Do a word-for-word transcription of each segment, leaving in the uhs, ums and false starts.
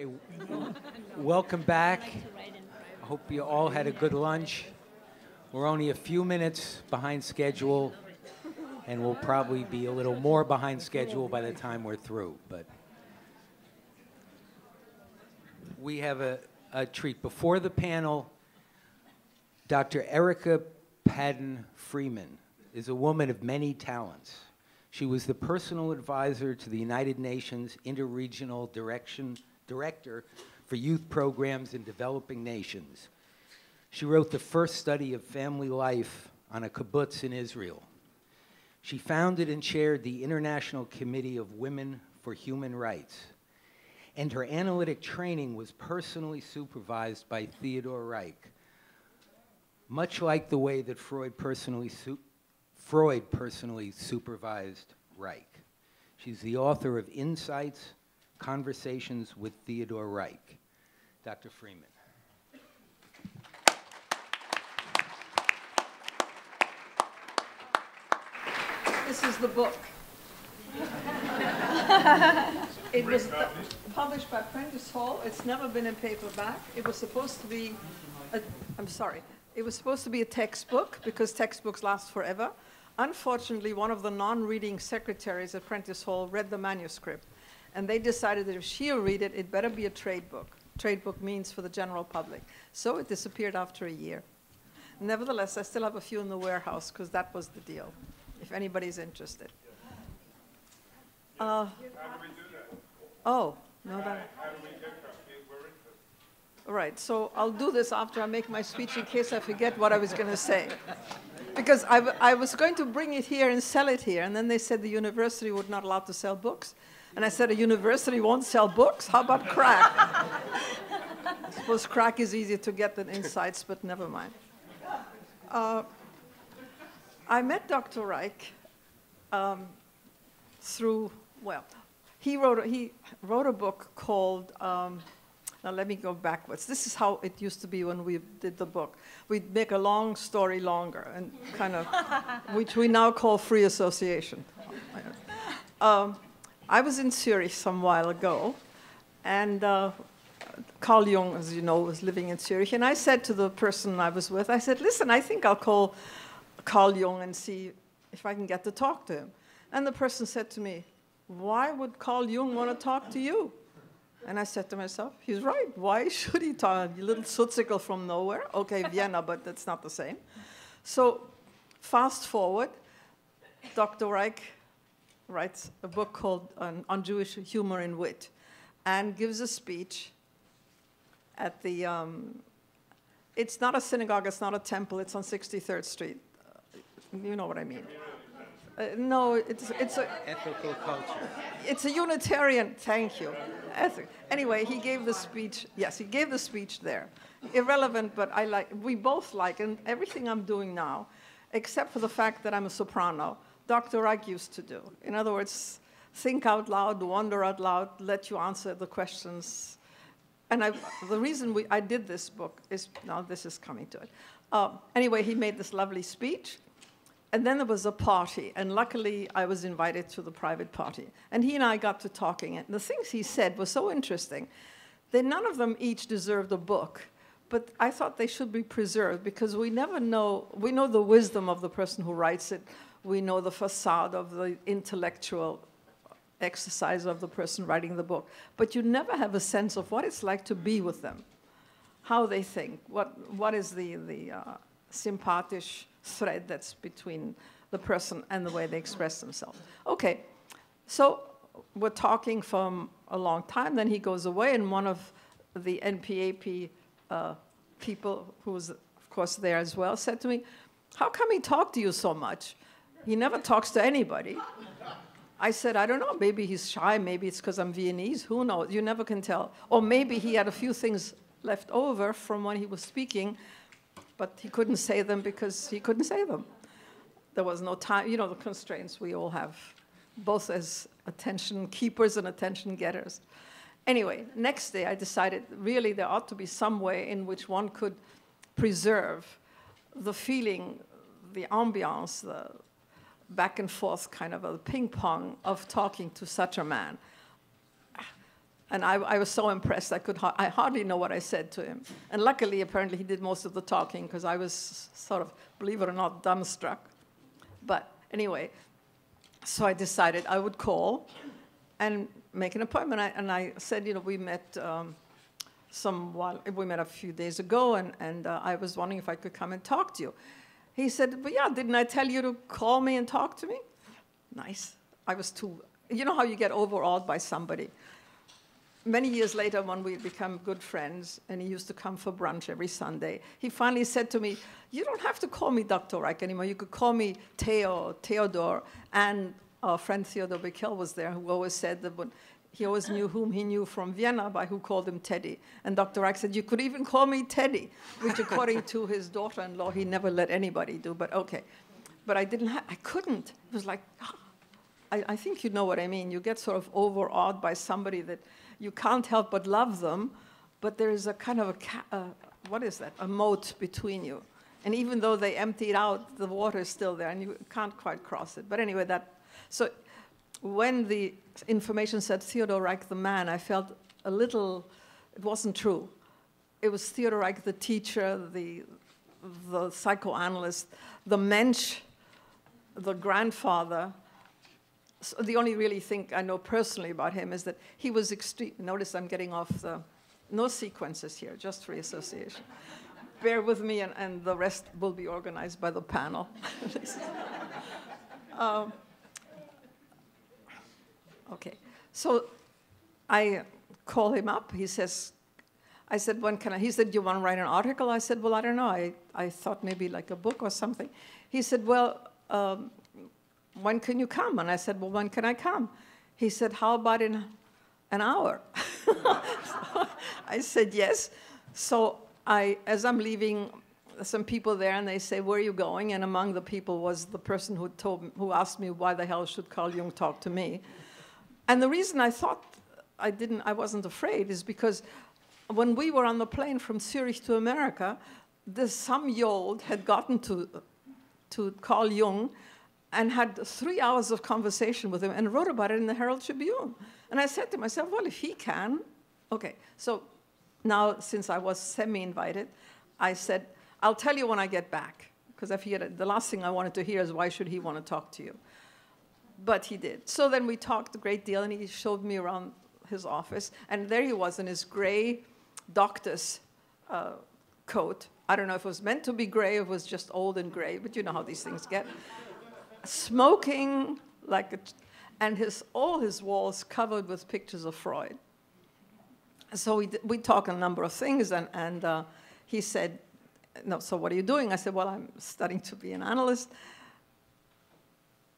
Okay, welcome back. I hope you all had a good lunch. We're only a few minutes behind schedule, and we'll probably be a little more behind schedule by the time we're through. But we have a, a treat. Before the panel, Doctor Erica Padden Freeman is a woman of many talents. She was the personal advisor to the United Nations Interregional Direction, Director for Youth Programs in Developing Nations. She wrote the first study of family life on a kibbutz in Israel. She founded and chaired the International Committee of Women for Human Rights. And her analytic training was personally supervised by Theodor Reik, much like the way that Freud personally su Freud personally supervised Reik. She's the author of Insights, Conversations with Theodor Reik. Doctor Freeman. This is the book. It was published by Prentice Hall. It's never been in paperback. It was supposed to be, a, I'm sorry. It was supposed to be a textbook because textbooks last forever. Unfortunately, one of the non-reading secretaries at Prentice Hall read the manuscript, and they decided that if she'll read it, it better be a trade book. Trade book means for the general public. So it disappeared after a year. Nevertheless, I still have a few in the warehouse because that was the deal, if anybody's interested. Uh, How do we do that? Oh, no. That. How do we get them? All right, so I'll do this after I make my speech in case I forget what I was going to say. Because I, w I was going to bring it here and sell it here, and then they said the university would not allow to sell books. And I said, a university won't sell books? How about crack? I suppose crack is easier to get than Insights, but never mind. Uh, I met Doctor Reik um, through, well, he wrote, he wrote a book called... Um, Now let me go backwards. This is how it used to be when we did the book. We'd make a long story longer, and kind of, which we now call free association. Um, I was in Zurich some while ago, and uh, Carl Jung, as you know, was living in Zurich. And I said to the person I was with, I said, listen, I think I'll call Carl Jung and see if I can get to talk to him. And the person said to me, why would Carl Jung want to talk to you? And I said to myself, he's right. Why should he talk? A little sutzikel from nowhere. Okay, Vienna, but that's not the same. So fast forward, Doctor Reik writes a book called On Jewish Humor and Wit and gives a speech at the, um, it's not a synagogue, it's not a temple, it's on sixty-third Street. You know what I mean. Uh, no, it's, it's a... Ethical Culture. It's a Unitarian, thank you. Anyway, he gave the speech, yes, he gave the speech there. Irrelevant, but I like, we both like, and everything I'm doing now, except for the fact that I'm a soprano, Doctor Reik used to do. In other words, think out loud, wonder out loud, let you answer the questions. And I, the reason we, I did this book is, now this is coming to it. Uh, anyway, he made this lovely speech. And then there was a party, and luckily I was invited to the private party. And he and I got to talking, and the things he said were so interesting. They, none of them each deserved a book, but I thought they should be preserved because we never know, we know the wisdom of the person who writes it, we know the facade of the intellectual exercise of the person writing the book, but you never have a sense of what it's like to be with them, how they think, what, what is the, the uh, sympathish thread that's between the person and the way they express themselves. Okay, so we're talking for a long time, then he goes away, and one of the N P A P uh, people, who was of course there as well, said to me, how come he talked to you so much? He never talks to anybody. I said, I don't know, maybe he's shy, maybe it's because I'm Viennese, who knows, you never can tell. Or maybe he had a few things left over from when he was speaking, but he couldn't say them because he couldn't say them. There was no time, you know, the constraints we all have, both as attention keepers and attention getters. Anyway, next day I decided really there ought to be some way in which one could preserve the feeling, the ambiance, the back and forth kind of a ping pong of talking to such a man. And I, I was so impressed, I could ha I hardly know what I said to him. And luckily, apparently, he did most of the talking, because I was sort of, believe it or not, dumbstruck. But anyway, so I decided I would call and make an appointment. I, and I said, you know, we met um, some while, we met a few days ago, and, and uh, I was wondering if I could come and talk to you. He said, but yeah, didn't I tell you to call me and talk to me? Nice. I was too, you know how you get overawed by somebody. Many years later, when we became good friends, and he used to come for brunch every Sunday, he finally said to me, you don't have to call me Doctor Reik anymore. You could call me Theo, Theodor. And our friend Theodore Bikel was there, who always said that when, he always knew whom he knew from Vienna by who called him Teddy. And Doctor Reik said, you could even call me Teddy, which according to his daughter-in-law, he never let anybody do, but okay. But I didn't have, I couldn't. It was like, oh, I, I think you know what I mean. You get sort of overawed by somebody that, you can't help but love them, but there is a kind of a, ca uh, what is that, a moat between you. And even though they emptied out, the water is still there, and you can't quite cross it. But anyway, that, so when the information said Theodor Reik the man, I felt a little, it wasn't true. It was Theodor Reik the teacher, the, the psychoanalyst, the mensch, the grandfather. So the only really thing I know personally about him is that he was extreme. Notice I'm getting off the, no sequences here, just free association. Bear with me, and, and the rest will be organized by the panel. um, okay, so I call him up. He says, I said, when can I? He said, do you want to write an article? I said, well, I don't know. I, I thought maybe like a book or something. He said, well, um, when can you come? And I said, well, when can I come? He said, how about in an hour? So I said, yes. So I, as I'm leaving, some people there, and they say, where are you going? And among the people was the person who, told me, who asked me why the hell should Carl Jung talk to me. And the reason I thought I, didn't, I wasn't afraid is because when we were on the plane from Zurich to America, this, some Yold had gotten to, to Carl Jung and had three hours of conversation with him and wrote about it in the Herald Tribune. And I said to myself, well, if he can, okay. So now, since I was semi-invited, I said, I'll tell you when I get back, because if he had, the last thing I wanted to hear is why should he want to talk to you? But he did. So then we talked a great deal, and he showed me around his office, and there he was in his gray doctor's uh, coat. I don't know if it was meant to be gray, or it was just old and gray, but you know how these things get. Smoking like a, and his all his walls covered with pictures of Freud. So we we talked a number of things, and and uh, he said, "No, so what are you doing?" I said, "Well, I'm studying to be an analyst."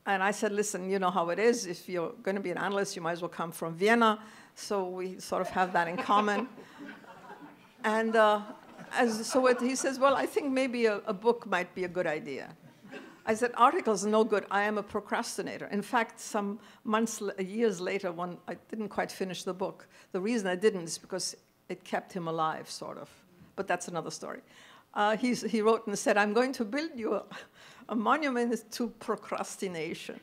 And I said, "Listen, you know how it is. If you're going to be an analyst, you might as well come from Vienna." So we sort of have that in common. And uh, as so it, he says, "Well, I think maybe a, a book might be a good idea." I said, articles are no good. I am a procrastinator. In fact, some months, years later, when I didn't quite finish the book. The reason I didn't is because it kept him alive, sort of. But that's another story. Uh, he's, he wrote and said, I'm going to build you a, a monument to procrastination.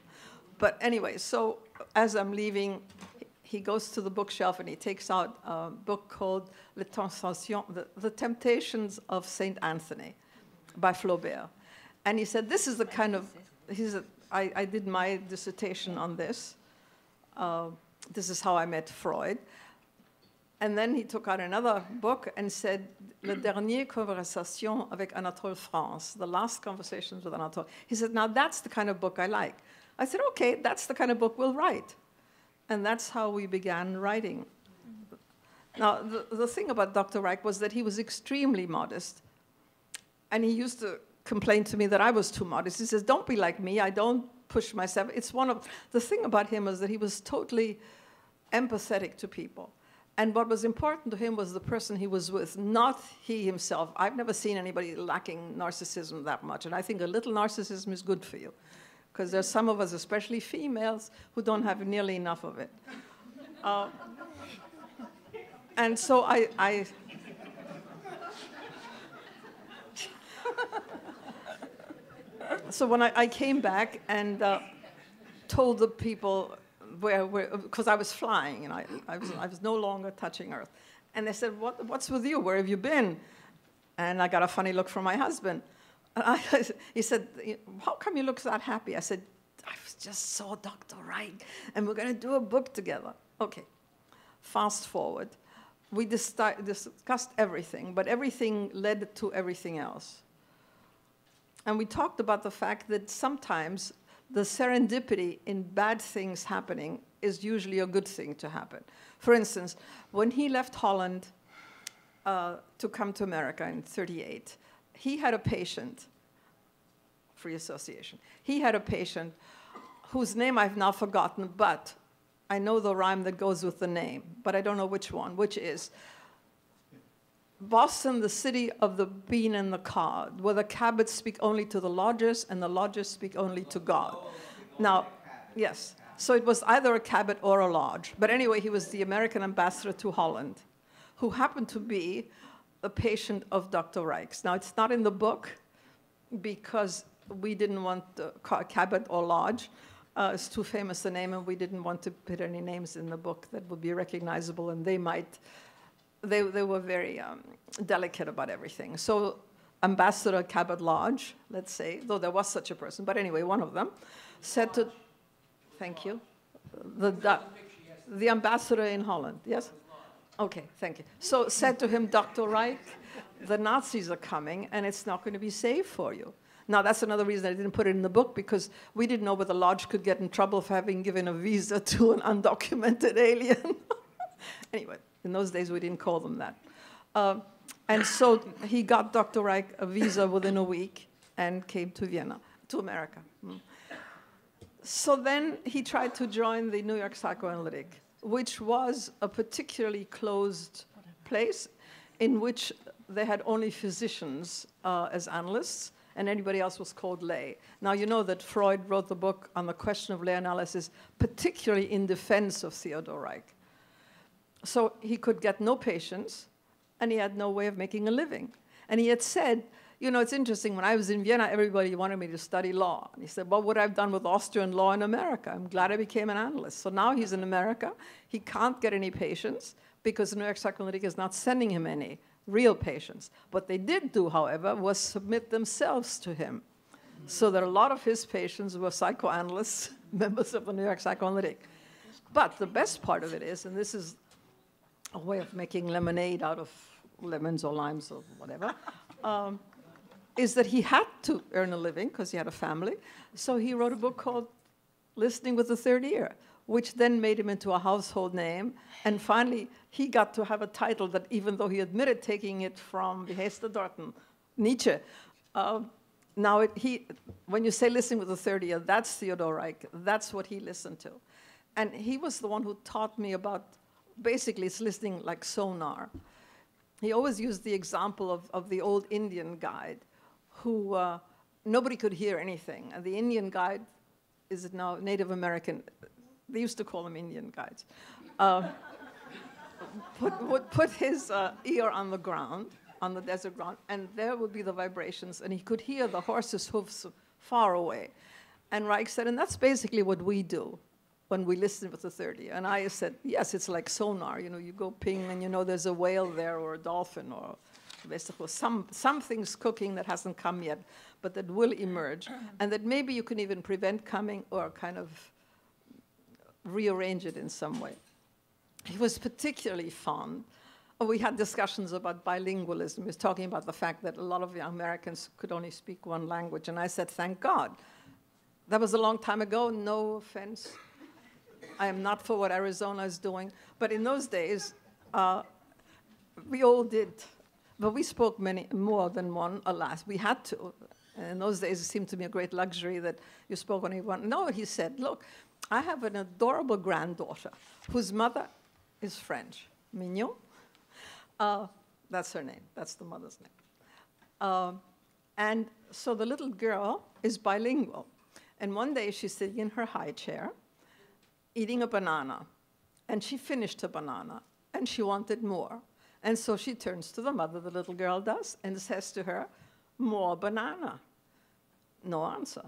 But anyway, so as I'm leaving, he goes to the bookshelf and he takes out a book called Le Tentations, the, the Temptations of Saint Anthony by Flaubert. And he said, this is the kind of, he said, I, I did my dissertation on this. Uh, this is how I met Freud. And then he took out another book and said, Le dernier conversation avec Anatole France, the last conversations with Anatole. He said, now that's the kind of book I like. I said, okay, that's the kind of book we'll write. And that's how we began writing. Now, the, the thing about Doctor Reik was that he was extremely modest. And he used to complained to me that I was too modest. He says, don't be like me. I don't push myself. It's one of, the thing about him is that he was totally empathetic to people. And what was important to him was the person he was with, not he himself. I've never seen anybody lacking narcissism that much. And I think a little narcissism is good for you, because there's some of us, especially females, who don't have nearly enough of it. Uh, and so I, I So when I, I came back and uh, told the people where, because I was flying, and I, I, was, I was no longer touching Earth. And they said, what, what's with you? Where have you been? And I got a funny look from my husband. And I, he said, how come you look that happy? I said, I just saw Doctor Reik, and we're going to do a book together. Okay, fast forward. We dis discussed everything, but everything led to everything else. And we talked about the fact that sometimes the serendipity in bad things happening is usually a good thing to happen. For instance, when he left Holland uh, to come to America in thirty-eight, he had a patient, free association, he had a patient whose name I've now forgotten, but I know the rhyme that goes with the name, but I don't know which one, which is, Boston, the city of the bean and the cod, where the Cabots speak only to the lodgers and the lodgers speak only to God. Now, yes, so it was either a Cabot or a lodge. But anyway, he was the American ambassador to Holland, who happened to be a patient of Doctor Reik's. Now, it's not in the book because we didn't want uh, Cabot or lodge. Uh, it's too famous a name, and we didn't want to put any names in the book that would be recognizable, and they might... They, they were very um, delicate about everything. So Ambassador Cabot Lodge, let's say, though there was such a person, but anyway, one of them, said to, thank you, the, the, the ambassador in Holland, yes? Okay, thank you. So said to him, Doctor Reik, the Nazis are coming, and it's not going to be safe for you. Now, that's another reason I didn't put it in the book, because we didn't know whether Lodge could get in trouble for having given a visa to an undocumented alien. Anyway. In those days, we didn't call them that. Uh, and so he got Doctor Reik a visa within a week and came to Vienna, to America. Mm. So then he tried to join the New York Psychoanalytic, which was a particularly closed place in which they had only physicians uh, as analysts, and anybody else was called lay. Now, you know that Freud wrote the book on the question of lay analysis, particularly in defense of Theodor Reik. So he could get no patients, and he had no way of making a living. And he had said, you know, it's interesting, when I was in Vienna, everybody wanted me to study law. And he said, what would I have done with Austrian law in America? I'm glad I became an analyst. So now he's in America. He can't get any patients because New York Psychoanalytic is not sending him any real patients. What they did do, however, was submit themselves to him. So that a lot of his patients were psychoanalysts, members of the New York Psychoanalytic. But the best part of it is, and this is a way of making lemonade out of lemons or limes or whatever, um, is that he had to earn a living because he had a family. So he wrote a book called Listening with the Third Ear, which then made him into a household name. And finally, he got to have a title that, even though he admitted taking it from Behester-Dorten, Nietzsche, uh, now it, he, when you say Listening with the Third Ear, that's Theodor Reik. That's what he listened to. And he was the one who taught me about, basically, it's listening like sonar. He always used the example of, of the old Indian guide who uh, nobody could hear anything. And the Indian guide is now Native American. They used to call them Indian guides. Uh, put, would put his uh, ear on the ground, on the desert ground, and there would be the vibrations. And he could hear the horse's hoofs far away. And Reik said, and that's basically what we do when we listened with the third ear. And I said, yes, it's like sonar. You know, you go ping, and you know there's a whale there or a dolphin or some, something's cooking that hasn't come yet, but that will emerge. And that maybe you can even prevent coming or kind of rearrange it in some way. He was particularly fond. We had discussions about bilingualism. He was talking about the fact that a lot of young Americans could only speak one language. And I said, thank God. That was a long time ago, no offense. I am not for what Arizona is doing. But in those days, uh, we all did. But we spoke many more than one, alas. We had to. And in those days, it seemed to me a great luxury that you spoke only one. No, he said, look, I have an adorable granddaughter whose mother is French. Mignon. Uh, that's her name. That's the mother's name. Uh, and so the little girl is bilingual. And one day, she's sitting in her high chair, eating a banana, and she finished her banana, and she wanted more. And so she turns to the mother, the little girl does, and says to her, more banana. No answer.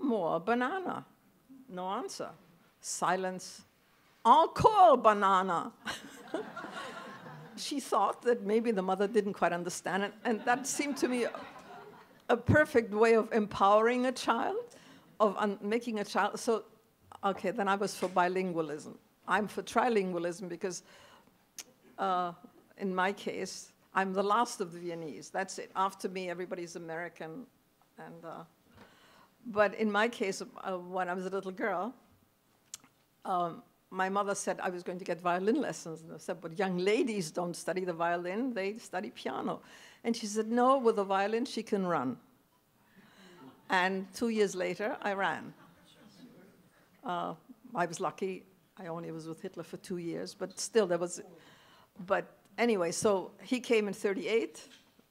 More banana. No answer. Silence. Encore banana. She thought that maybe the mother didn't quite understand it, and that seemed to me a, a perfect way of empowering a child, of un making a child. So, okay, then I was for bilingualism. I'm for trilingualism because uh, in my case, I'm the last of the Viennese. That's it. After me, everybody's American. And, uh, but in my case, uh, when I was a little girl, um, my mother said I was going to get violin lessons. And I said, but young ladies don't study the violin, they study piano. And she said, no, with a violin, she can run. And two years later, I ran. Uh, I was lucky. I only was with Hitler for two years, but still there was, but anyway, so he came in thirty-eight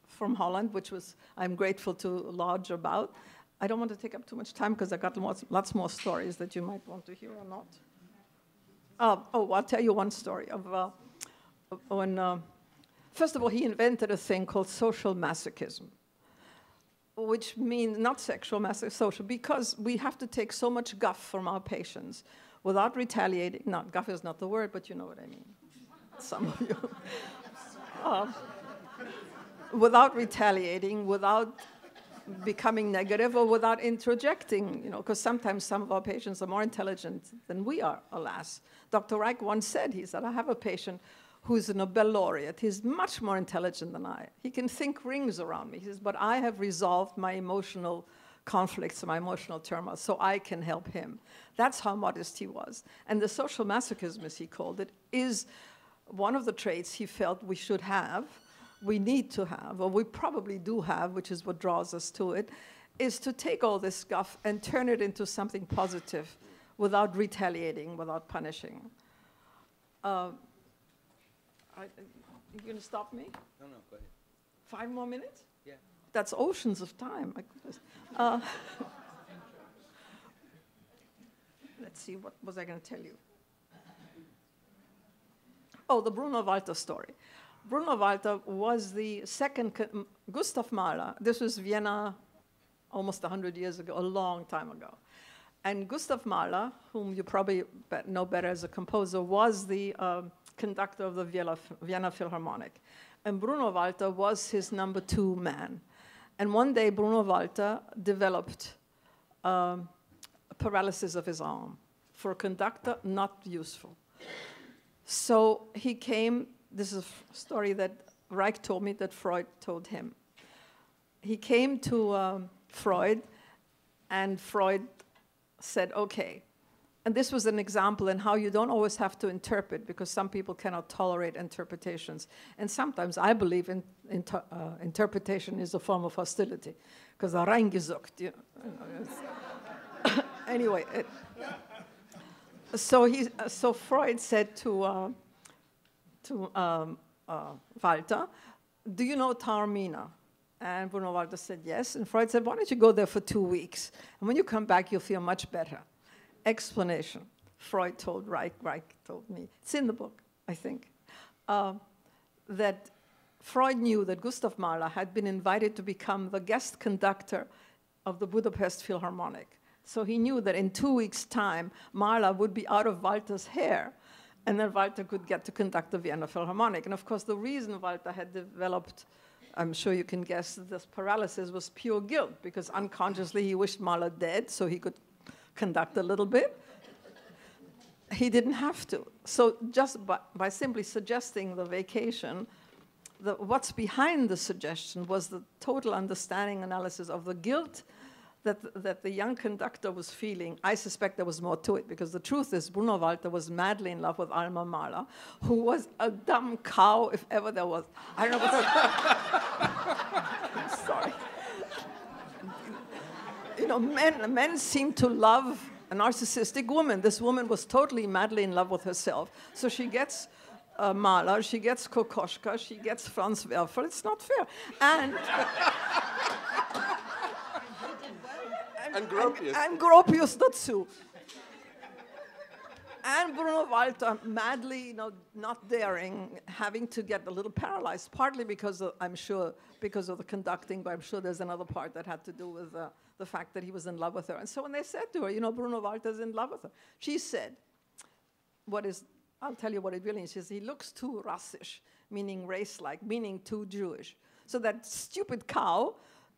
from Holland, which was, I'm grateful to Lodge about. I don't want to take up too much time because I got lots, lots more stories that you might want to hear or not. Uh, oh, I'll tell you one story of uh, when, uh, first of all, he invented a thing called social masochism, which means not sexual masochism, social, because we have to take so much guff from our patients without retaliating. Not guff is not the word, but you know what I mean. Some of you. Uh, without retaliating, without becoming negative, or without interjecting, you know, because sometimes some of our patients are more intelligent than we are, alas. Doctor Reik once said, he said, I have a patient who's a Nobel laureate. He's much more intelligent than I. He can think rings around me. He says, but I have resolved my emotional conflicts, my emotional turmoil, so I can help him. That's how modest he was. And the social masochism, as he called it, is one of the traits he felt we should have, we need to have, or we probably do have, which is what draws us to it, is to take all this guff and turn it into something positive without retaliating, without punishing. Uh, I, are you going to stop me? No, no, go ahead. Five more minutes? Yeah. That's oceans of time. My goodness. Uh, let's see, what was I going to tell you? Oh, the Bruno Walter story. Bruno Walter was the second, Gustav Mahler, this was Vienna almost one hundred years ago, a long time ago. And Gustav Mahler, whom you probably know better as a composer, was the uh, conductor of the Vienna Philharmonic. And Bruno Walter was his number two man. And one day, Bruno Walter developed um, paralysis of his arm. For a conductor, not useful. So he came, this is a story that Reich told me that Freud told him. He came to um, Freud, and Freud said, okay. And this was an example in how you don't always have to interpret, because some people cannot tolerate interpretations. And sometimes I believe in, in, uh, interpretation is a form of hostility, because reingesucht, you know. Anyway. It, So, he, uh, so Freud said to, uh, to um, uh, Walter, do you know Taormina? And Bruno Walter said yes. And Freud said, why don't you go there for two weeks? And when you come back, you'll feel much better. Explanation. Freud told Reich, Reich told me. It's in the book, I think. Uh, that Freud knew that Gustav Mahler had been invited to become the guest conductor of the Budapest Philharmonic. So he knew that in two weeks' time, Mahler would be out of Walter's hair, and then Walter could get to conduct the Vienna Philharmonic. And of course, the reason Walter had developed, I'm sure you can guess, this paralysis was pure guilt, because unconsciously he wished Mahler dead so he could conduct a little bit. He didn't have to. So just by, by simply suggesting the vacation, the, what's behind the suggestion was the total understanding analysis of the guilt That, that the young conductor was feeling. I suspect there was more to it, because the truth is Bruno Walter was madly in love with Alma Mahler, who was a dumb cow if ever there was. I don't know what I'm sorry. You know, men, men seem to love a narcissistic woman. This woman was totally madly in love with herself. So she gets uh, Mahler, she gets Kokoschka, she gets Franz Werfel. It's not fair. And... And Gropius. And, and Gropius, not so. and Bruno Walter madly, you know, not daring, having to get a little paralyzed, partly because of, I'm sure, because of the conducting, but I'm sure there's another part that had to do with uh, the fact that he was in love with her. And so when they said to her, you know, Bruno Walter's in love with her, she said, what is, I'll tell you what it really is. She says, he looks too Russish, meaning race-like, meaning too Jewish. So that stupid cow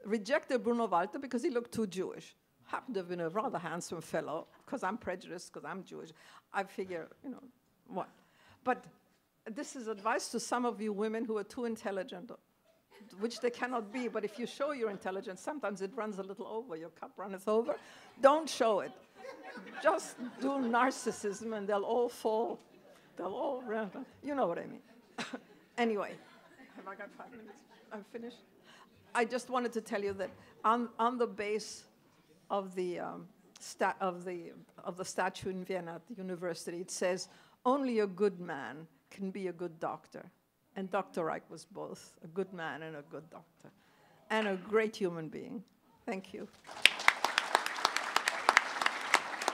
rejected Bruno Walter because he looked too Jewish. Happened to have been a rather handsome fellow, because I'm prejudiced, because I'm Jewish. I figure, you know, what? But this is advice to some of you women who are too intelligent, which they cannot be. But if you show your intelligence, sometimes it runs a little over. Your cup runneth over. Don't show it. Just do narcissism, and they'll all fall. They'll all run. You know what I mean. Anyway, have I got five minutes? I'm finished. I just wanted to tell you that on, on the base of the, um, sta of, the, of the statue in Vienna at the university, it says, only a good man can be a good doctor. And Doctor Reik was both a good man and a good doctor, and a great human being. Thank you.